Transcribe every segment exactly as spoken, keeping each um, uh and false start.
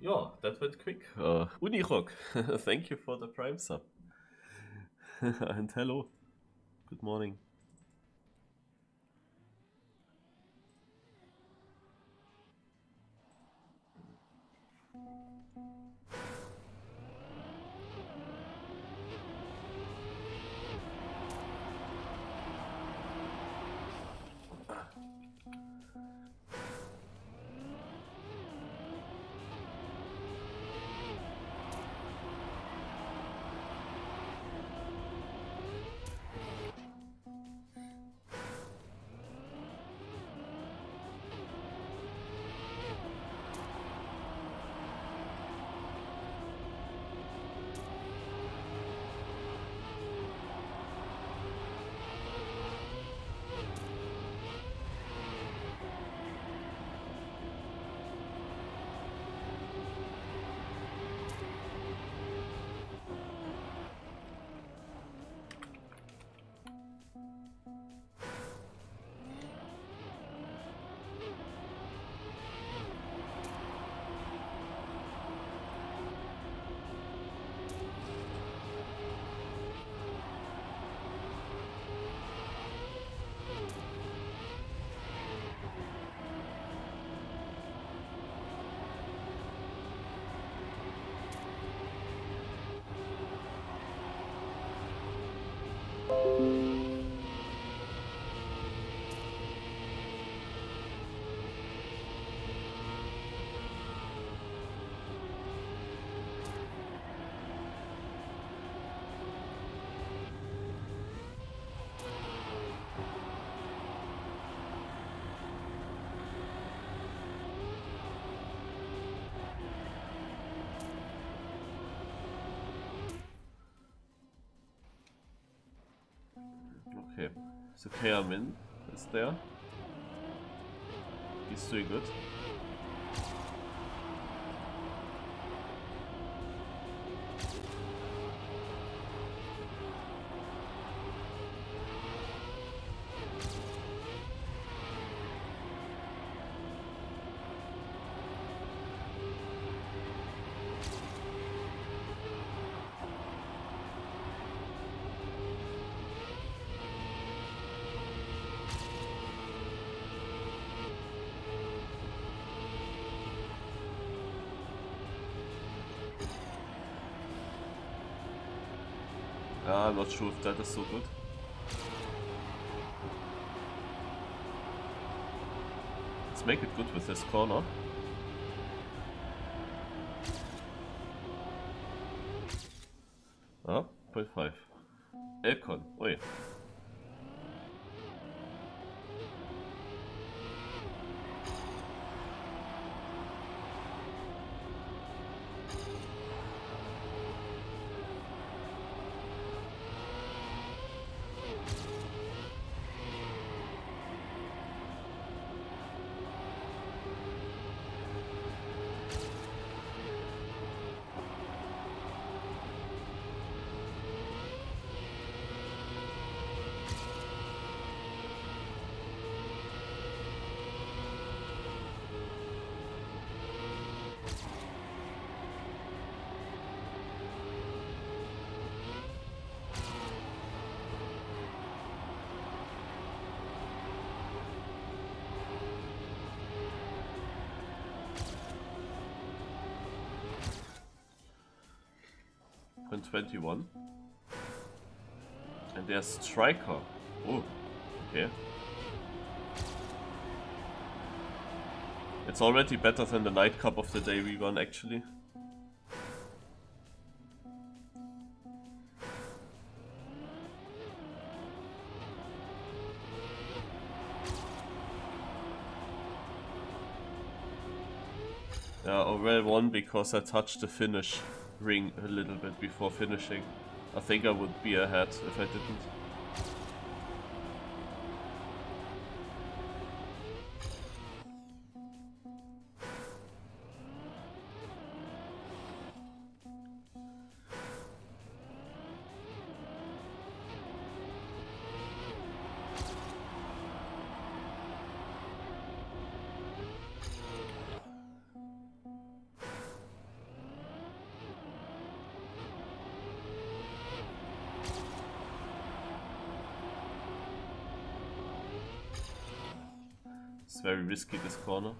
Yeah, that went quick. Uh, Unirock, thank you for the Prime sub. And hello. Good morning. Okay, so Chairman is there. He's doing good. I'm not sure if that is so good. Let's make it good with this corner. Ah, point five. Elkhorn, oi. twenty-one. And there's Striker. Oh, okay. It's already better than the Night Cup of the day we won, actually. Yeah, Aurel won because I touched the finish ring a little bit before finishing. I think I would be ahead if I didn't. It's very risky, this corner.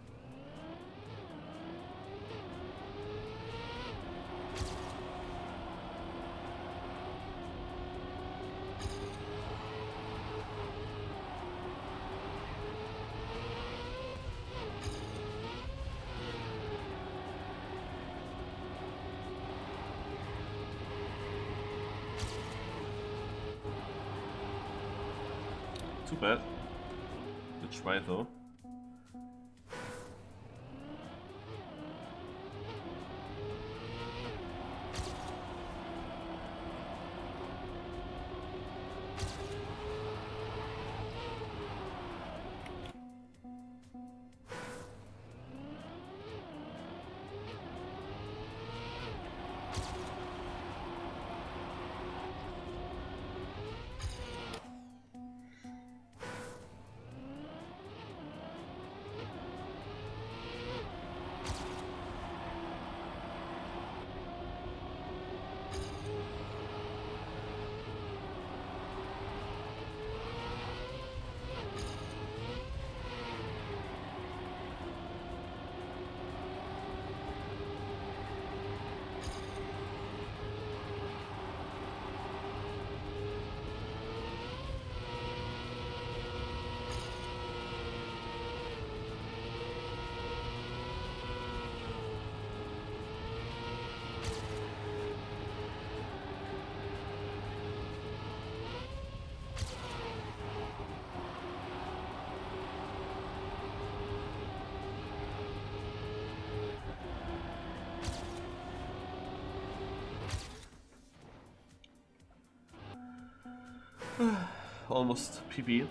Too bad. Good try though. Almost P B.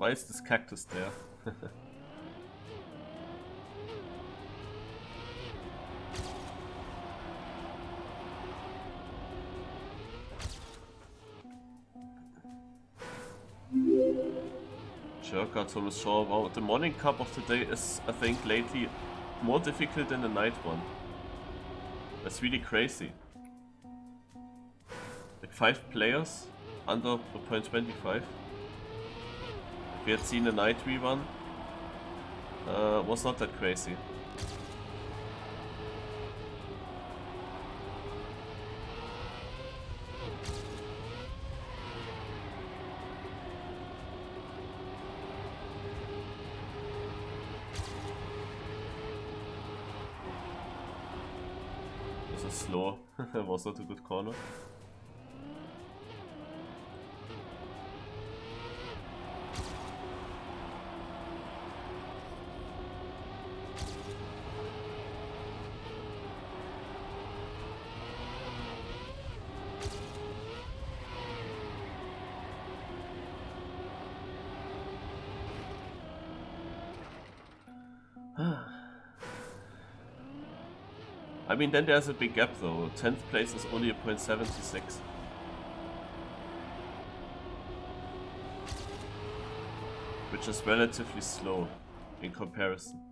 Why is this cactus there? Jerkard on the shore. Wow, the morning cup of the day is, I think, lately more difficult than the night one. That's really crazy. Like five players under zero point two five. We had seen the night rerun, uh, was not that crazy. It was slow, it was not a good corner. I mean, then there's a big gap though. tenth place is only a zero point seven six. Which is relatively slow in comparison.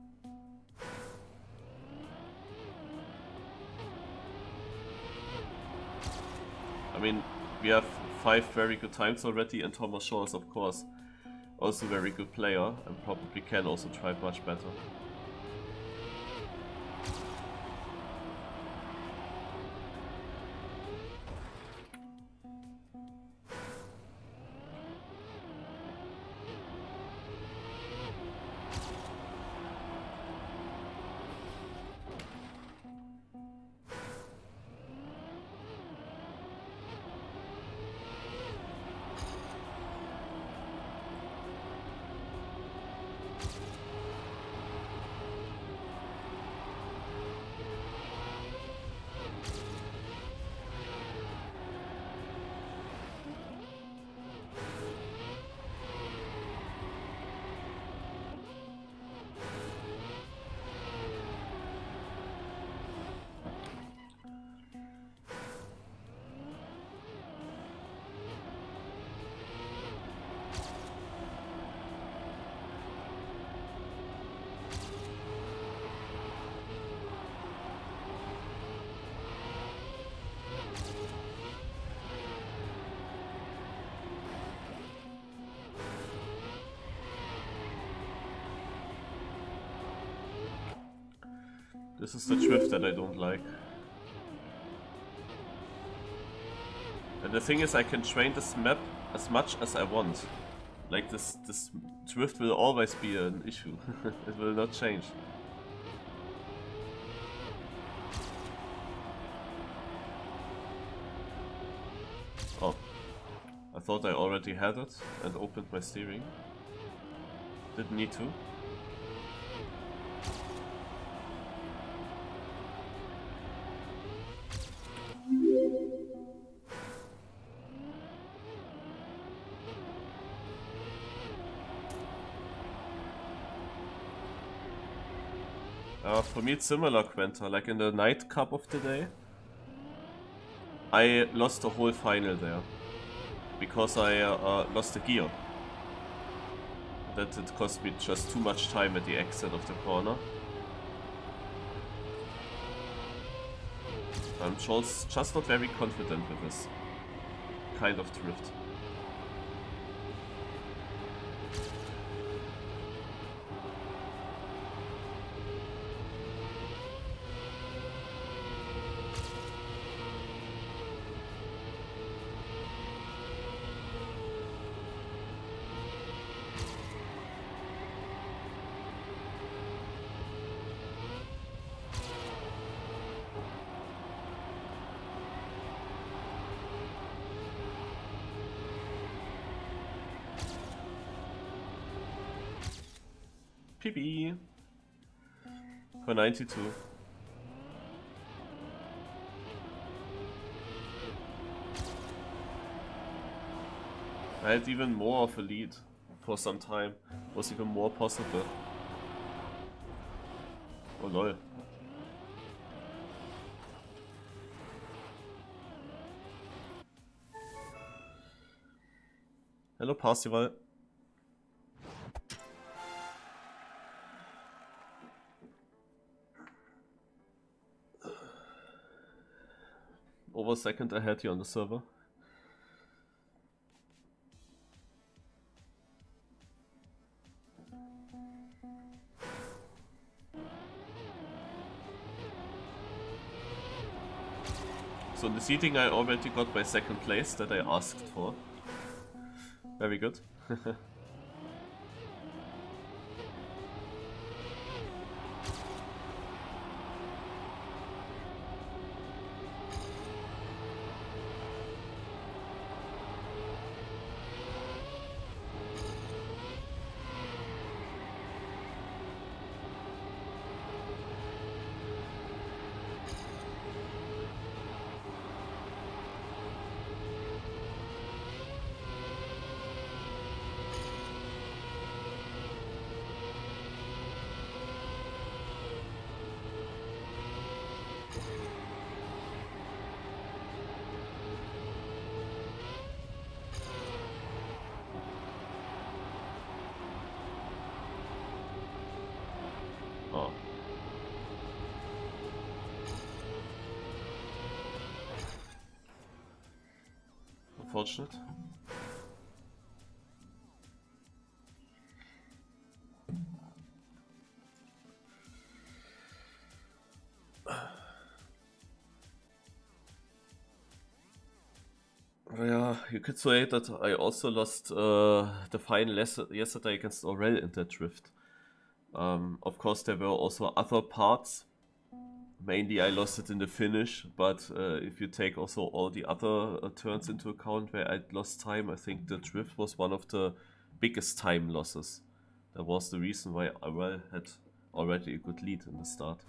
I mean, we have five very good times already, and Thomas Shaw is, of course, also a very good player and probably can also try much better. This is the drift that I don't like. And the thing is, I can train this map as much as I want. Like, this, this drift will always be an issue. It will not change. Oh. I thought I already had it and opened my steering. Didn't need to. For me it's similar, Quenta. Like in the Night Cup of today, I lost the whole final there because I uh, lost the gear. That it cost me just too much time at the exit of the corner. I'm just, just not very confident with this kind of drift. For ninety-two. I had even more of a lead for some time. It was even more possible. Oh lol. Hello Parzival. Second I had you on the server. So in the seating I already got my second place that I asked for. Very good. unfortunate. Yeah, you could say that I also lost uh, the final yesterday against Aurel in that drift. Um, of course, there were also other parts. Mainly I lost it in the finish, but uh, if you take also all the other uh, turns into account where I lost time, I think the drift was one of the biggest time losses. That was the reason why Aurel had already a good lead in the start.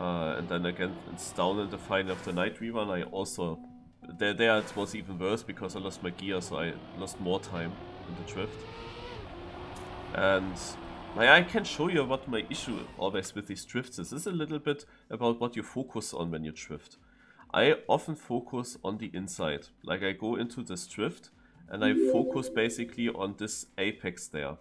Uh, and then again, it's down in the final of the night rerun. I also... There, there it was even worse because I lost my gear, so I lost more time in the drift. And... I can show you what my issue always with these drifts is. This is a little bit about what you focus on when you drift. I often focus on the inside. Like I go into this drift and I focus basically on this apex there.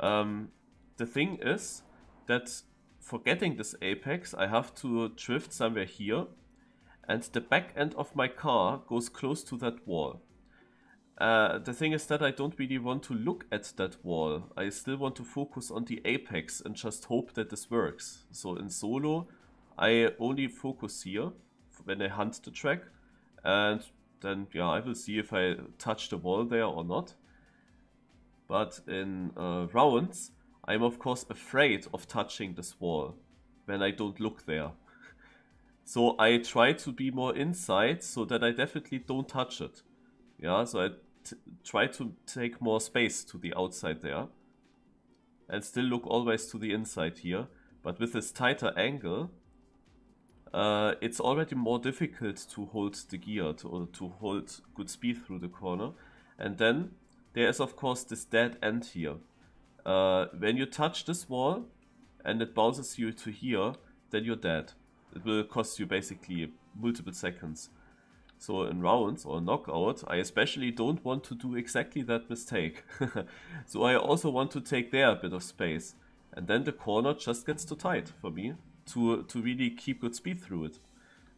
Um, the thing is that for getting this apex I have to drift somewhere here and the back end of my car goes close to that wall. Uh, the thing is that I don't really want to look at that wall. I still want to focus on the apex and just hope that this works. So in solo, I only focus here when I hunt the track. And then, yeah, I will see if I touch the wall there or not. But in uh, rounds, I'm of course afraid of touching this wall when I don't look there. So I try to be more inside so that I definitely don't touch it. Yeah, so I t try to take more space to the outside there and still look always to the inside here, but with this tighter angle uh, it's already more difficult to hold the gear, to, to hold good speed through the corner. And then there is of course this dead end here. Uh, when you touch this wall and it bounces you to here, then you're dead. It will cost you basically multiple seconds. So in rounds or knockout, I especially don't want to do exactly that mistake. So I also want to take there a bit of space. And then the corner just gets too tight for me to, to really keep good speed through it.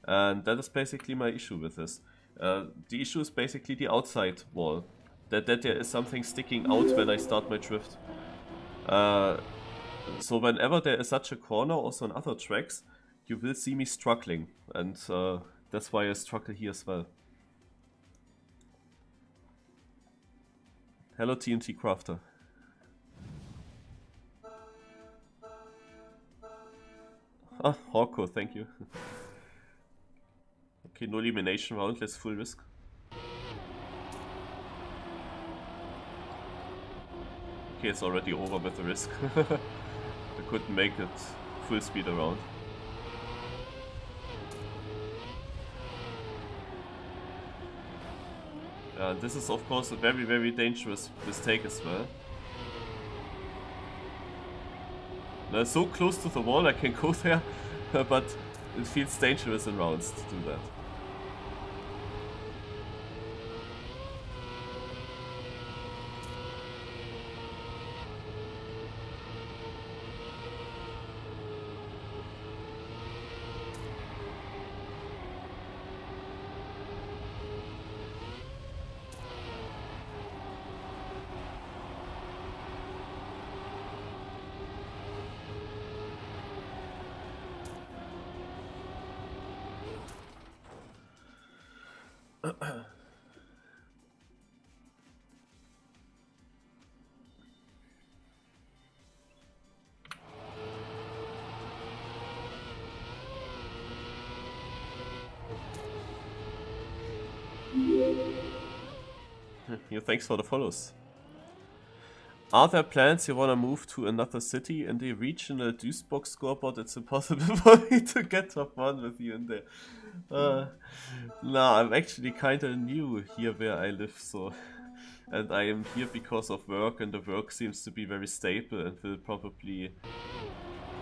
And that is basically my issue with this. Uh, the issue is basically the outside wall. That, that there is something sticking out when I start my drift. Uh, so whenever there is such a corner, also on other tracks, you will see me struggling. And... Uh, That's why I struggle here as well. Hello T N T Crafter. Ah, Hawko, thank you. Okay, no elimination round, let's full risk. Okay, it's already over with the risk. I couldn't make it full speed around. Uh, this is of course a very very dangerous mistake as well. Now, so close to the wall I can go there, but it feels dangerous in rounds to do that. Thanks for the follows. Are there plans you want to move to another city in the regional Duisburg scoreboard? It's impossible for me to get top one with you in there. Uh, nah, I'm actually kind of new here where I live, so. And I am here because of work, and the work seems to be very stable and will probably,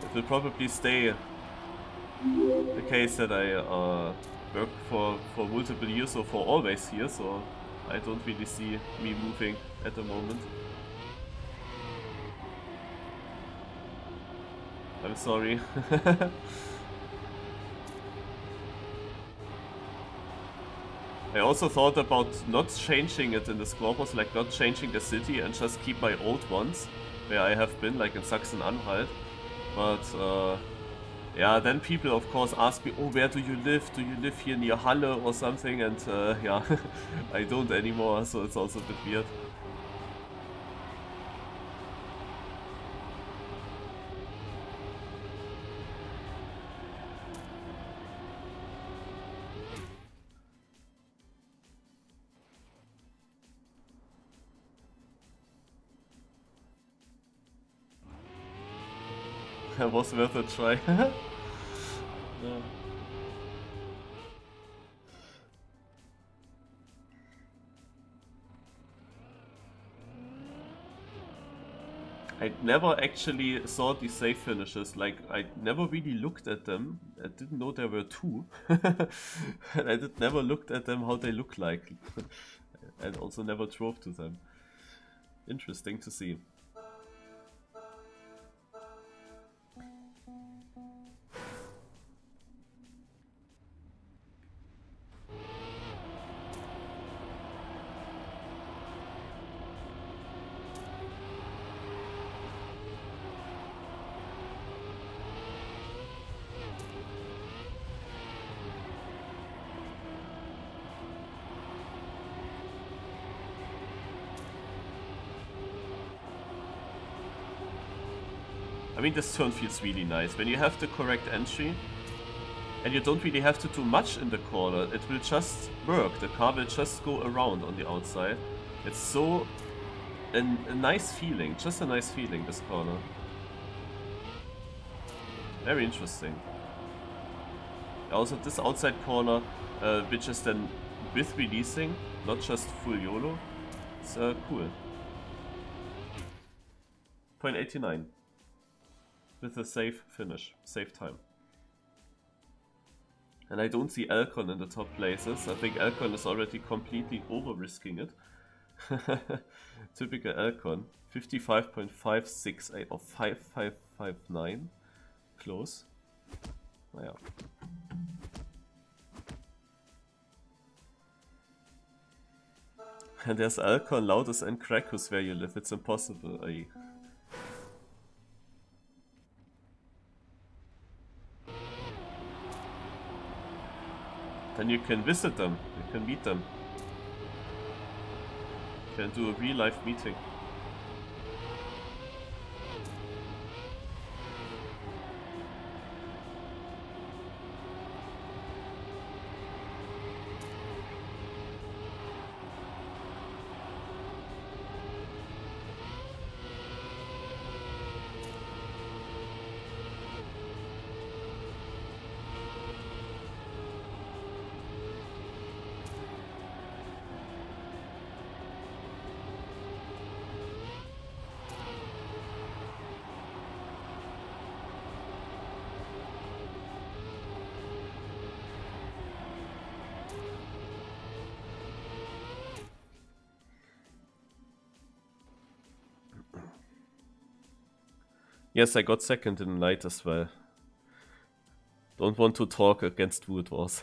it will probably stay the case that I uh, work for, for multiple years or for always here, so. I don't really see me moving at the moment. I'm sorry. I also thought about not changing it in the Squawpos, like not changing the city and just keep my old ones, where I have been, like in Sachsen-Anhalt. But, uh, yeah, then people of course ask me, oh, where do you live? Do you live here near Halle or something? And, uh, yeah, I don't anymore, so it's also a bit weird. It was worth a try. Yeah. I never actually saw these save finishes, like I never really looked at them. I didn't know there were two. And I did never looked at them how they look like. And also never drove to them. Interesting to see. I mean, this turn feels really nice. When you have the correct entry and you don't really have to do much in the corner, it will just work. The car will just go around on the outside. It's so an, a nice feeling, just a nice feeling, this corner. Very interesting. Also this outside corner, uh, which is then with releasing, not just full YOLO. It's uh, cool. point eight nine. With a safe finish, safe time. And I don't see Alcon in the top places. I think Alcon is already completely over-risking it. Typical Alcon. fifty-five point five six eight or five five five nine. Close. Naja. And there's Alcon, Laudus and Krakus where you live. It's impossible. I... Then you can visit them, you can meet them. You can do a real-life meeting. Yes, I got second in light as well. Don't want to talk against who it was. I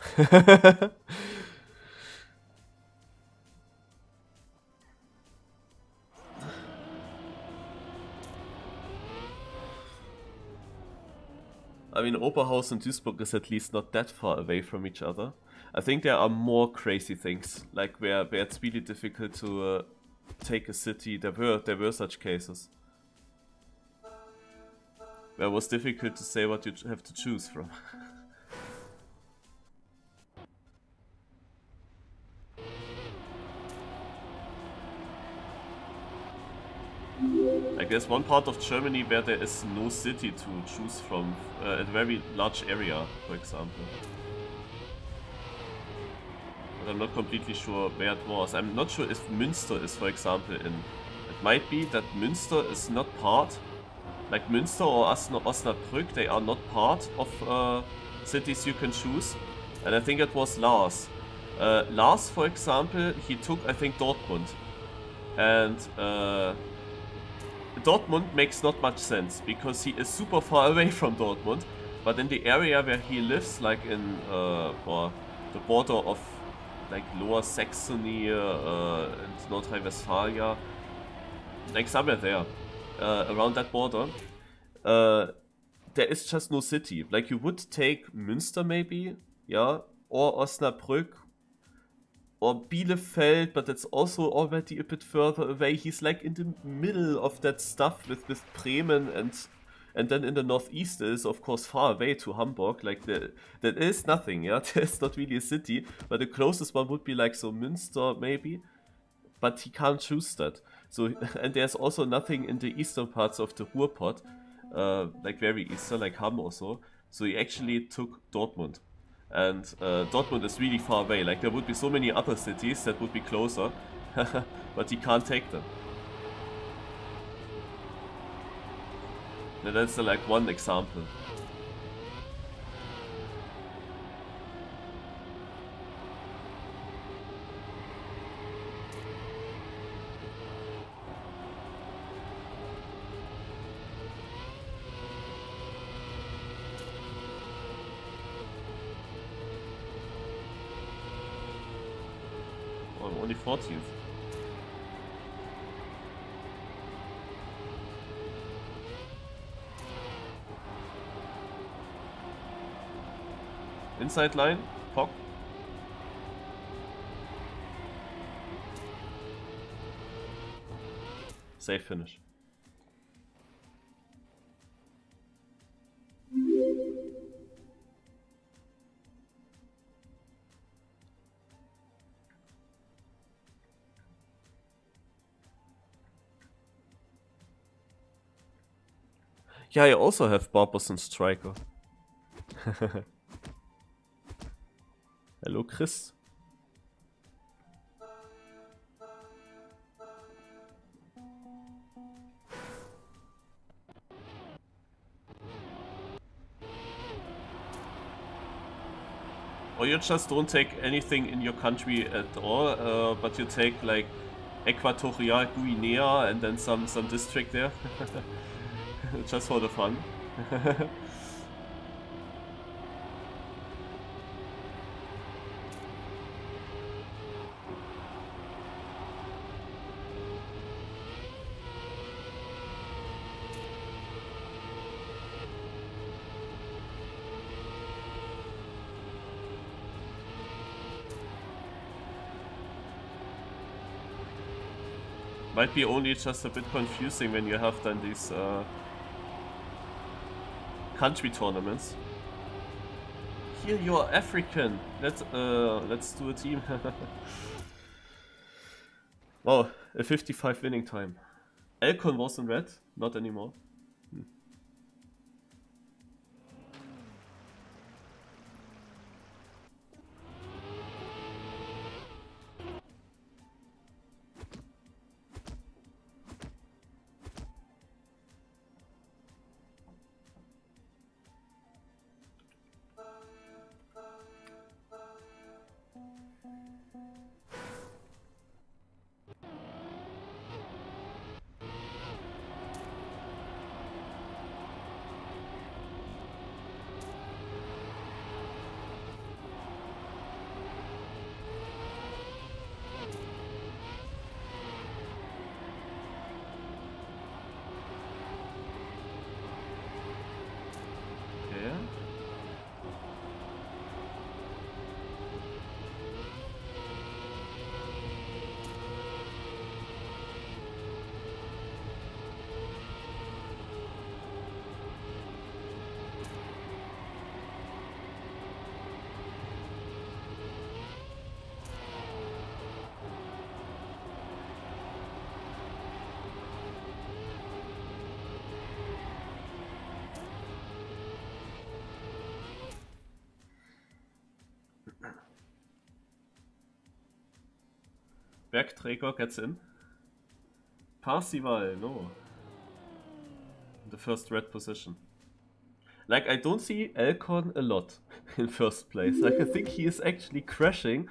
mean, Oberhausen and Duisburg is at least not that far away from each other. I think there are more crazy things, like where, where it's really difficult to uh, take a city. There were, there were such cases. Well, it was difficult to say what you have to choose from. Like there's one part of Germany where there is no city to choose from, uh, a very large area, for example. But I'm not completely sure where it was. I'm not sure if Münster is, for example, in... It might be that Münster is not part... Like Münster or Osnabrück, they are not part of uh, cities you can choose. And I think it was Lars. Uh, Lars, for example, he took, I think, Dortmund. And uh, Dortmund makes not much sense, because he is super far away from Dortmund. But in the area where he lives, like in uh, or the border of like Lower Saxony uh, and North Rhine-Westphalia, like somewhere there, uh, around that border, uh, there is just no city. Like you would take Münster maybe, yeah, or Osnabrück, or Bielefeld, but that's also already a bit further away. He's like in the middle of that stuff with, with Bremen, and and then in the northeast is of course far away to Hamburg. Like there, there is nothing, yeah, there's not really a city, but the closest one would be like so Münster maybe, but he can't choose that. So, and there's also nothing in the eastern parts of the Ruhrpott, uh, like very eastern, like Hamm or so. So he actually took Dortmund. And uh, Dortmund is really far away. Like there would be so many other cities that would be closer, but he can't take them. Now that's uh, like one example. fourteenth. Inside line, Pock. Safe finish. Yeah, I also have Barbers and Striker. Hello, Chris. Or you just don't take anything in your country at all, uh, but you take like Equatorial Guinea and then some, some district there. Just for the fun. Might be only just a bit confusing when you have done these uh, country tournaments. Here you are African. Let's uh, let's do a team. Wow, a fifty-five winning time. Alcon was in red, not anymore. Hmm. Backträger gets in. Parzival, no. The first red position. Like, I don't see Elkhorn a lot in first place. Like, I think he is actually crashing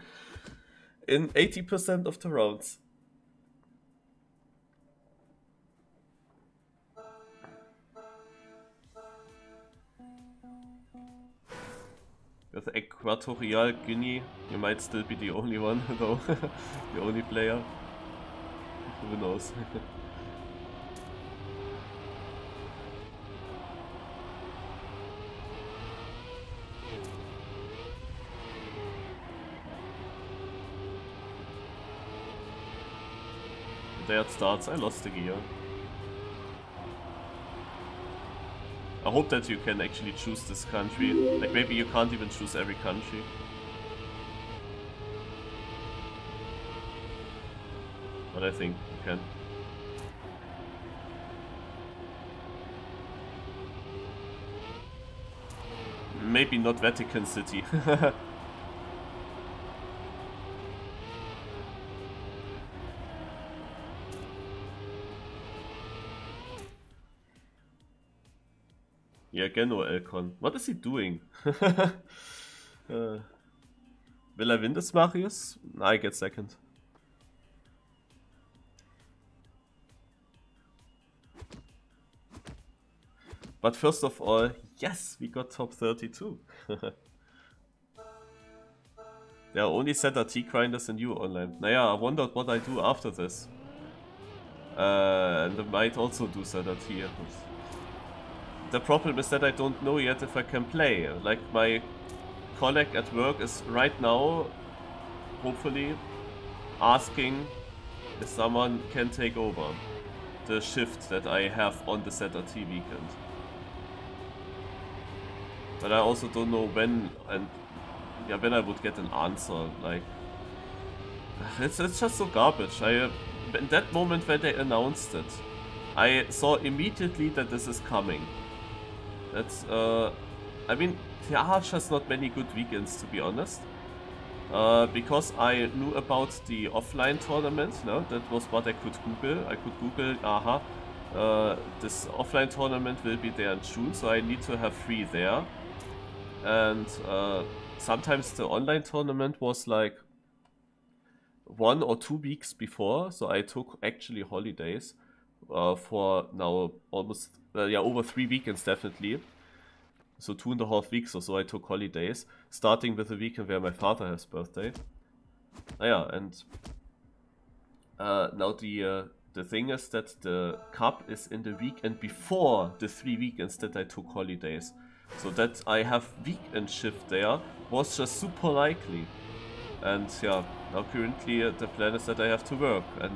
in eighty percent of the rounds. with Equatorial Guinea, you might still be the only one, though. The only player. Who knows? There it starts. I lost the gear. I hope that you can actually choose this country. Like, maybe you can't even choose every country. But I think you can. Maybe not Vatican City. Yeah, again, or Alcon. What is he doing? uh, will I win this, Marius? I get second. But first of all, yes, we got top thirty-two. There are only Setter T grinders and you online. Naja, I wondered what I do after this. Uh, and I might also do Setter T. The problem is that I don't know yet if I can play. Like, my colleague at work is right now, hopefully, asking if someone can take over the shift that I have on the Z R T weekend. But I also don't know when and yeah, when I would get an answer. Like, it's, it's just so garbage. I, in that moment when they announced it, I saw immediately that this is coming. That's, uh, I mean, there are just not many good weekends, to be honest. Uh, because I knew about the offline tournament, no? That was what I could Google. I could Google, aha, uh, this offline tournament will be there in June, so I need to have free there. And uh, sometimes the online tournament was like one or two weeks before, so I took actually holidays uh, for now almost... Uh, yeah, over three weekends definitely. So two and a half weeks or so I took holidays, starting with the weekend where my father has birthday. Ah, yeah, and uh, now the uh, the thing is that the cup is in the weekend before the three weekends that I took holidays. So that I have weekend shift there was just super likely. And yeah, now currently uh, the plan is that I have to work. And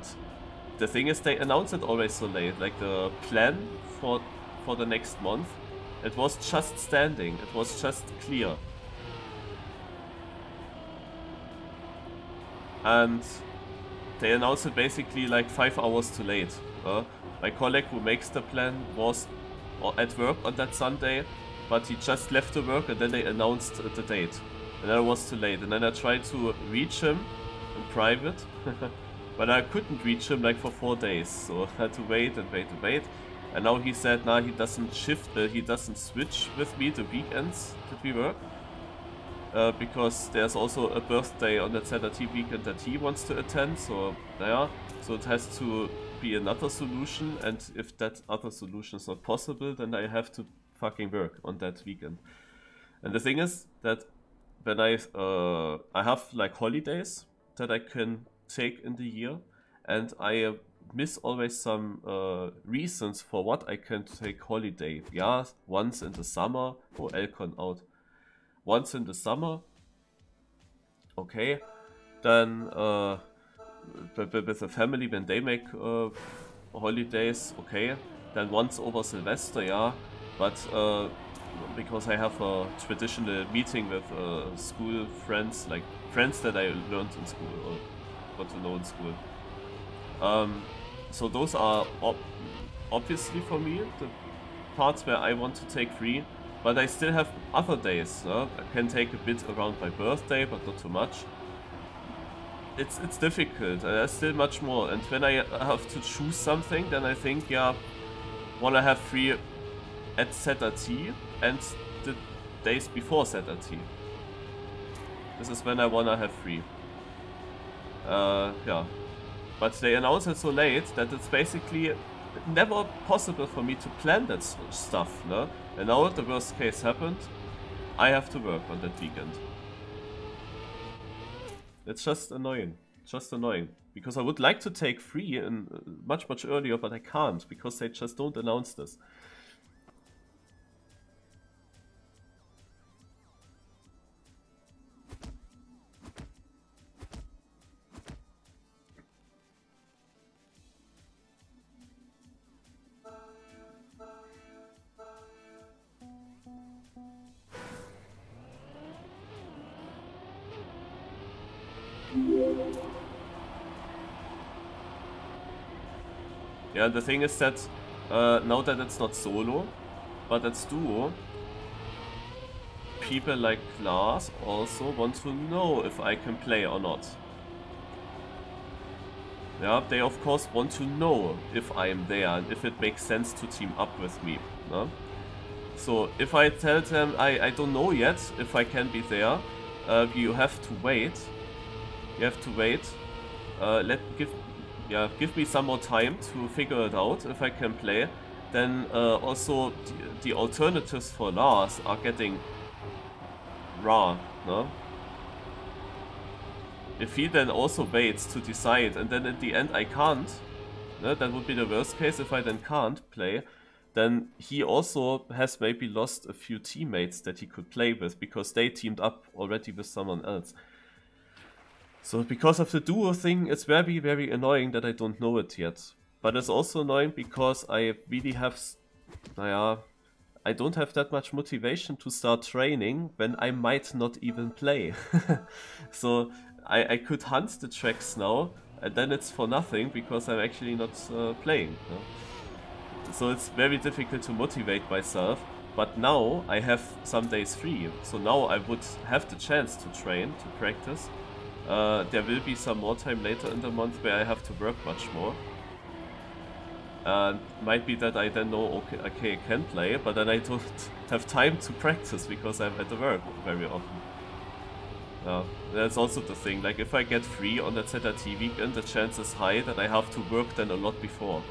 the thing is, they announced it always so late. Like, the plan for for the next month, it was just standing. It was just clear. And they announced it basically like five hours too late. Uh, my colleague who makes the plan was at work on that Sunday, but he just left the work and then they announced the date. And I was too late. And then I tried to reach him in private. But I couldn't reach him like for four days, so I had to wait and wait and wait. And now he said, nah, he doesn't shift, uh, he doesn't switch with me the weekends that we work. Uh, because there's also a birthday on that Saturday weekend that he wants to attend, so yeah. So it has to be another solution, and if that other solution is not possible, then I have to fucking work on that weekend. And the thing is that when I, uh, I have like holidays that I can take in the year, and I uh, miss always some uh, reasons for what I can take holiday. Yeah, once in the summer. Oh, Elkhorn out. Once in the summer. Okay. Then uh, with the family when they make uh, holidays. Okay. Then once over Sylvester, yeah. But uh, because I have a traditional meeting with uh, school friends, like friends that I learned in school. Or got to know in school. Um, so those are ob obviously for me the parts where I want to take free, but I still have other days. Uh, I can take a bit around my birthday, but not too much. It's it's difficult. There's still much more. And when I have to choose something, then I think, yeah, want to have free at Z R T and the days before Z R T. This is when I want to have free. Uh, yeah, but they announced it so late that it's basically never possible for me to plan that stuff, no? And now the worst case happened, I have to work on that weekend. It's just annoying. Just annoying. Because I would like to take free and much, much earlier, but I can't. Because they just don't announce this. Yeah, the thing is that uh, now that it's not solo, but it's duo, people like Lars also want to know if I can play or not. Yeah, they of course want to know if I am there and if it makes sense to team up with me. No? So if I tell them I, I don't know yet if I can be there, uh, you have to wait. You have to wait. Uh, let give. Yeah, give me some more time to figure it out if I can play. Then uh, also the, the alternatives for Lars are getting raw, no? If he then also waits to decide and then at the end I can't, no? That would be the worst case if I then can't play. Then he also has maybe lost a few teammates that he could play with because they teamed up already with someone else. So because of the duo thing, it's very, very annoying that I don't know it yet. But it's also annoying because I really have... Naja, I don't have that much motivation to start training when I might not even play. So I, I could hunt the tracks now, and then it's for nothing because I'm actually not uh, playing. No? So it's very difficult to motivate myself. But now I have some days free. So now I would have the chance to train, to practice. Uh, there will be some more time later in the month where I have to work much more. And uh, might be that I then know, okay, okay, I can play, but then I don't have time to practice because I'm at the work very often. Uh, that's also the thing, like if I get free on the Z R T weekend, the chance is high that I have to work then a lot before.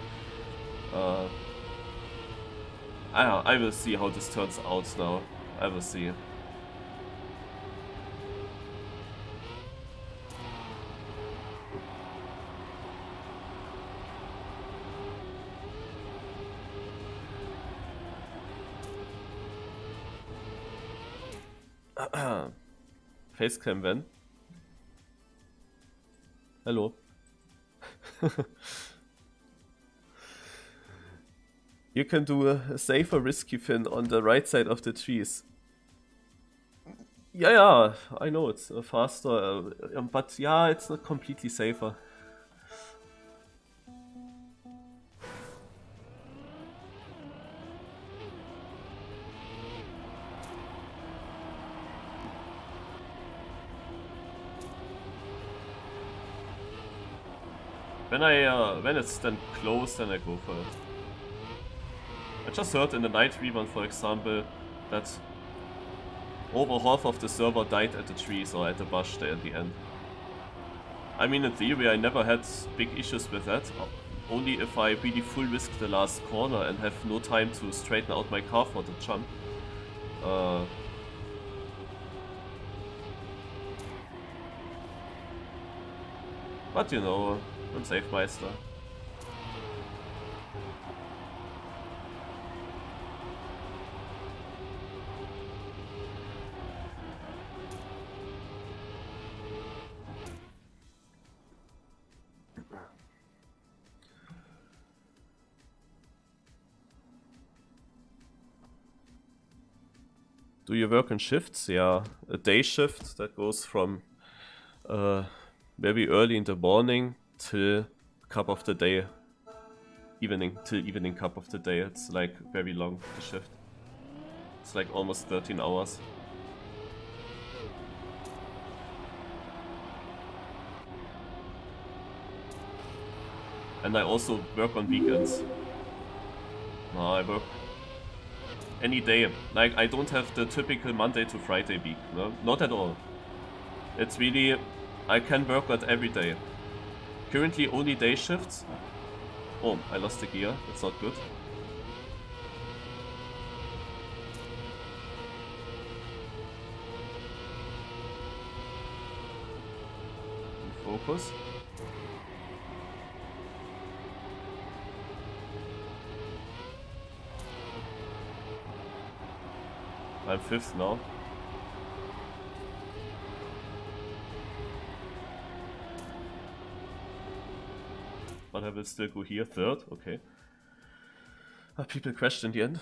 Uh, I, I will see how this turns out now. I will see. Facecam when? Hello. You can do a safer risky fin on the right side of the trees. Yeah, yeah, I know it's uh, faster, uh, but yeah, it's not completely safer. When I, uh, when it's then close, then I go for it. I just heard in the night rerun, for example, that over half of the server died at the trees or at the bush there at the end. I mean, in theory, I never had big issues with that. Only if I really full risk the last corner and have no time to straighten out my car for the jump. Uh, but you know. I'm Safemeister. Do you work in shifts? Yeah, a day shift that goes from uh, very early in the morning till cup of the day, evening, till evening cup of the day. It's like very long, the shift. It's like almost thirteen hours. And I also work on weekends. No, I work any day. Like, I don't have the typical Monday to Friday week. No? Not at all. It's really, I can work at every day. Currently only day shifts. Oh, I lost the gear. That's not good. Fokus. I'm fifth now. But I will still go here, third, okay. But people crashed in the end.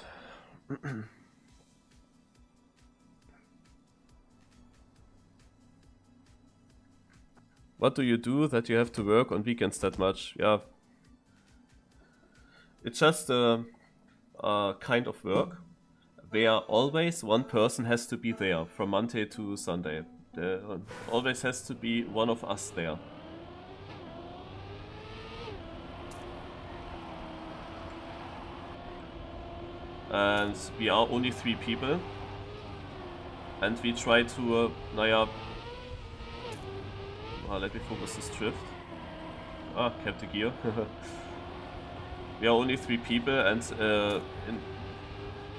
What do you do that you have to work on weekends that much? Yeah. It's just a, a kind of work where always one person has to be there from Monday to Sunday. There always has to be one of us there. And we are only three people. And we try to, uh, naja, well, let me focus this drift. Ah, kept the gear. We are only three people, and uh, in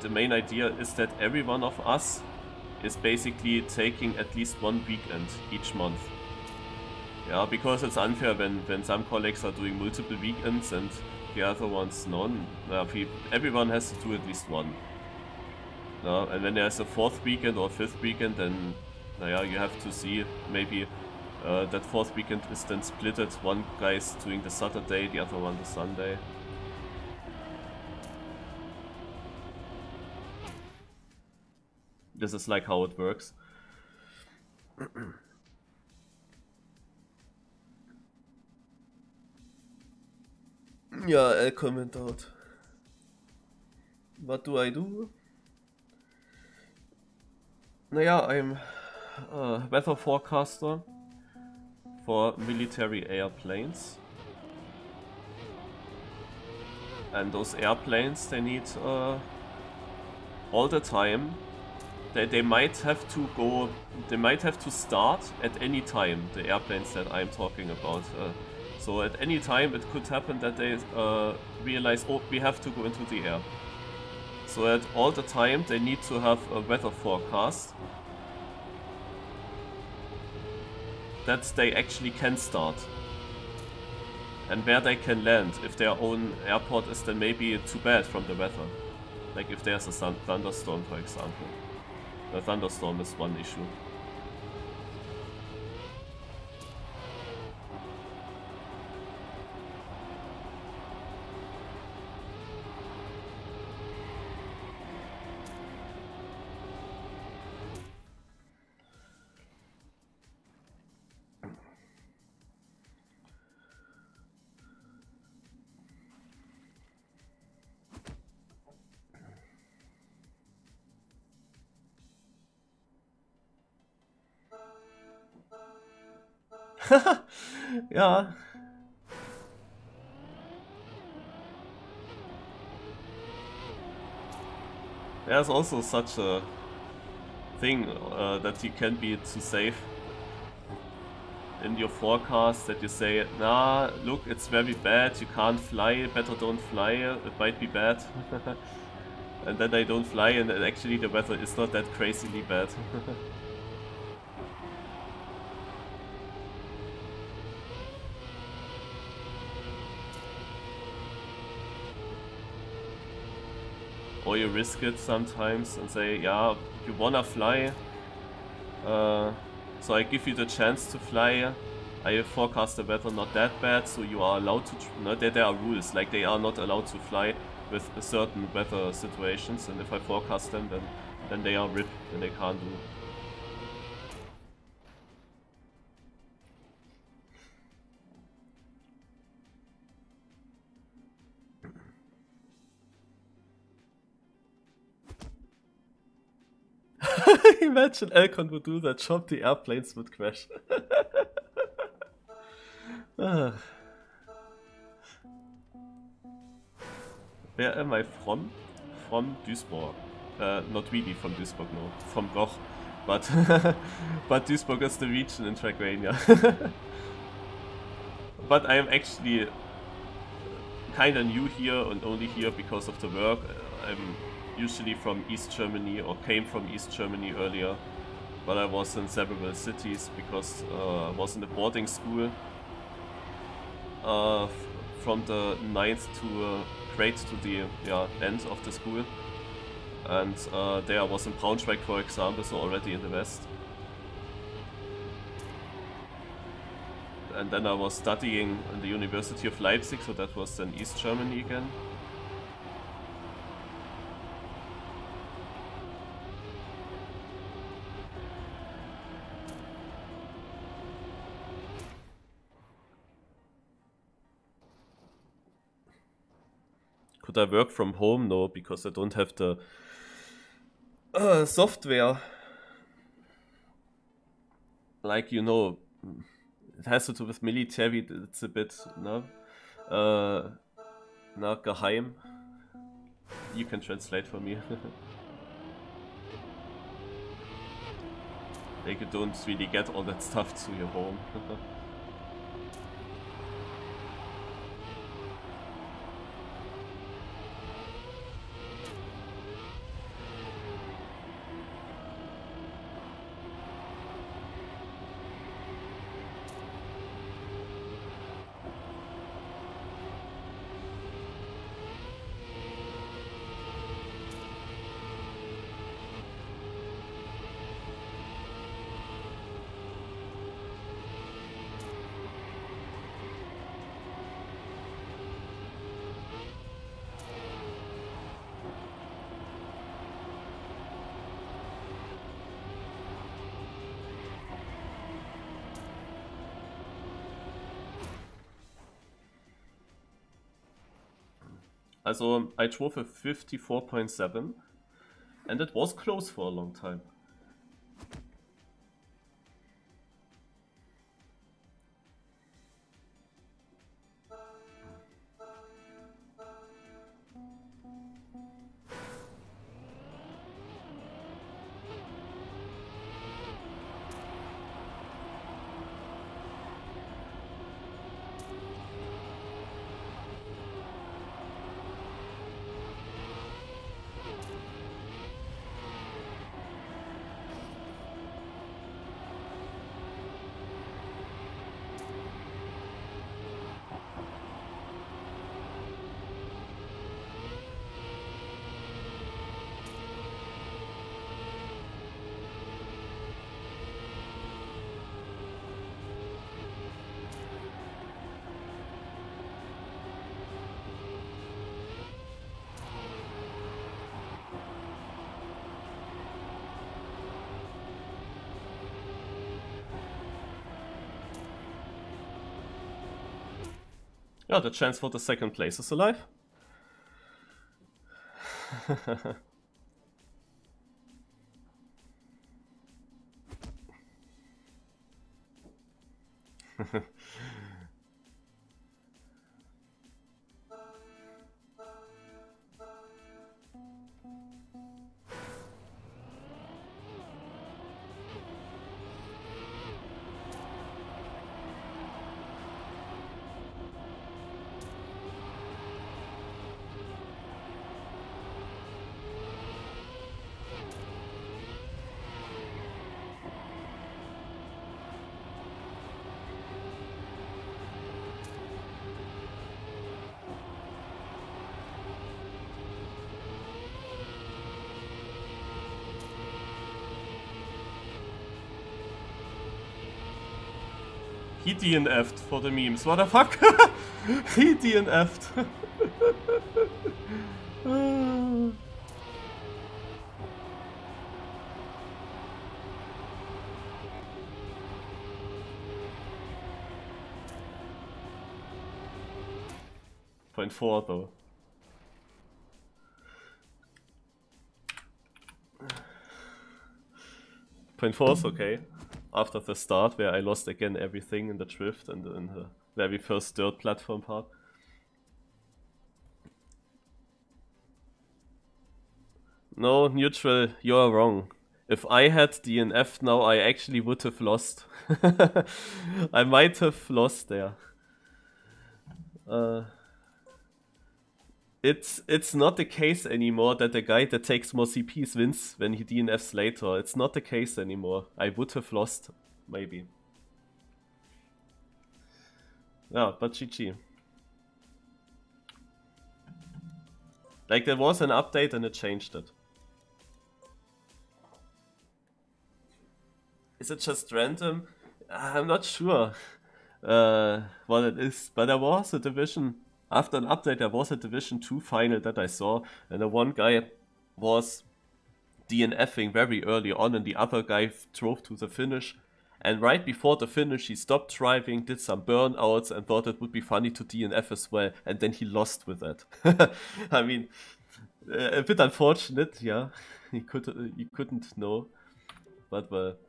the main idea is that every one of us is basically taking at least one weekend each month. Yeah, because it's unfair when, when some colleagues are doing multiple weekends and the other ones none. Uh, everyone has to do at least one. Uh, and when there's a fourth weekend or fifth weekend, then yeah, you have to see maybe uh, that fourth weekend is then splitted. One guy is doing the Saturday, the other one the Sunday. This is like how it works. Yeah, I'll comment out. What do I do? Naja, I'm a weather forecaster for military airplanes. And those airplanes, they need uh, all the time. They, they might have to go, they might have to start at any time, the airplanes that I'm talking about. Uh, so at any time it could happen that they uh, realize, oh, we have to go into the air. So at all the time they need to have a weather forecast that they actually can start. And where they can land, if their own airport is then maybe too bad from the weather. Like if there's a sun thunderstorm, for example. The thunderstorm is one issue. Ja. There's also such a thing uh, that you can be too safe in your forecast that you say, nah, look, it's very bad, you can't fly, better don't fly, it might be bad. And then they don't fly and actually the weather is not that crazily bad. Or you risk it sometimes and say, yeah, you wanna fly, uh, so I give you the chance to fly, I forecast the weather not that bad, so you are allowed to, no, there, there are rules, like they are not allowed to fly with certain weather situations, and if I forecast them, then, then they are ripped, and they can't do. Imagine Alcon would do that job, the airplanes would crash. ah. Where am I from? From Duisburg. Uh, not really from Duisburg, no. From Roch. But, but Duisburg is the region in Trackmania. But I am actually kinda new here and only here because of the work. I'm usually from East Germany, or came from East Germany earlier, but I was in several cities because uh, I was in the boarding school uh, from the ninth to uh, grade to the yeah, end of the school, and uh, there I was in Braunschweig, for example, so already in the west. And then I was studying in the University of Leipzig, so that was then East Germany again. Could I work from home? No, because I don't have the uh, software. Like, you know, it has to do with military, it's a bit, no? Uh, no, geheim. You can translate for me. Like, you don't really get all that stuff to your home. So I drove a fifty-four point seven, and it was close for a long time. Yeah, the chance for the second place is alive. He D N F'd for the memes, what the fuck? He D N F'd. Point four though. Point four is okay. After the start, where I lost again everything in the drift and in the very first dirt platform part. No, neutral, you're wrong. If I had D N F now, I actually would have lost. I might have lost there. Uh, It's it's not the case anymore that the guy that takes more C Ps wins when he D N Fs later. It's not the case anymore. I would have lost, maybe. Yeah, but G G. Like, there was an update and it changed it. Is it just random? I'm not sure uh, what it is, but there was a division. After an update, there was a Division two final that I saw, and the one guy was DNFing very early on, and the other guy drove to the finish. And right before the finish, he stopped driving, did some burnouts, and thought it would be funny to D N F as well, and then he lost with that. I mean, a bit unfortunate, yeah. He, could, he couldn't know, but well. Uh,